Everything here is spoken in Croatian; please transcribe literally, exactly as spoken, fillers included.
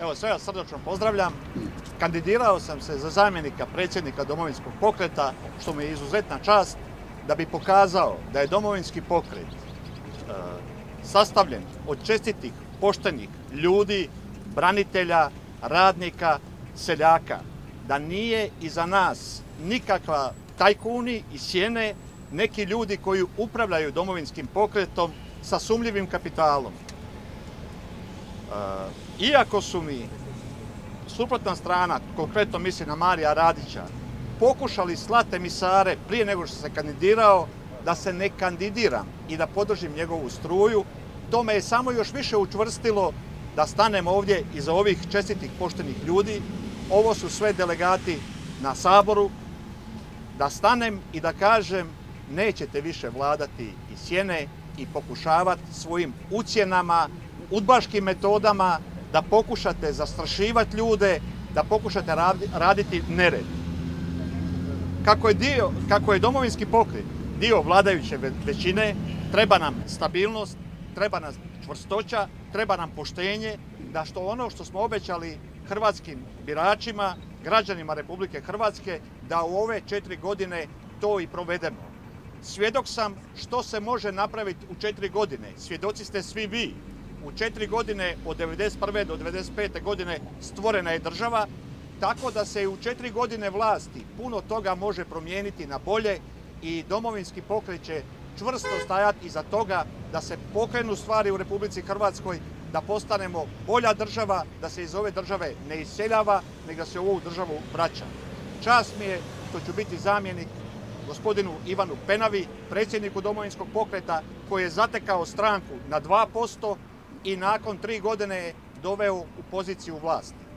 Evo, sve vas srdačno pozdravljam. Kandidirao sam se za zamjenika predsjednika Domovinskog pokreta, što mi je izuzetna čast, da bi pokazao da je Domovinski pokret e, sastavljen od čestitih, poštenih ljudi, branitelja, radnika, seljaka. Da nije iza nas nikakva tajkuni i sjene, neki ljudi koji upravljaju Domovinskim pokretom sa sumljivim kapitalom. E, Iako su mi suprotna strana, konkretno mislim na Marija Radića, pokušali slati emisare prije nego što se kandidirao da se ne kandidiram i da podržim njegovu struju, to me je samo još više učvrstilo da stanem ovdje iza ovih čestitih poštenih ljudi. Ovo su sve delegati na Saboru. Da stanem i da kažem nećete više vladati i sjene i pokušavati svojim ucjenama, udbaškim metodama da pokušate zastrašivati ljude, da pokušate raditi nered. Kako je, dio, kako je Domovinski pokret dio vladajuće većine, treba nam stabilnost, treba nam čvrstoća, treba nam poštenje, da što ono što smo obećali hrvatskim biračima, građanima Republike Hrvatske, da u ove četiri godine to i provedemo. Svjedok sam što se može napraviti u četiri godine. Svjedoci ste svi vi. U četiri godine, od devedeset prve do devedeset pete godine, stvorena je država, tako da se u četiri godine vlasti puno toga može promijeniti na bolje i Domovinski pokret će čvrsto stajati iza toga da se pokrenu stvari u Republici Hrvatskoj, da postanemo bolja država, da se iz ove države ne iseljava, nego da se u ovu državu vraća. Čast mi je što ću biti zamjenik gospodinu Ivanu Penavi, predsjedniku Domovinskog pokreta, koji je zatekao stranku na dva posto, i nakon tri godine je doveo u poziciju vlasti.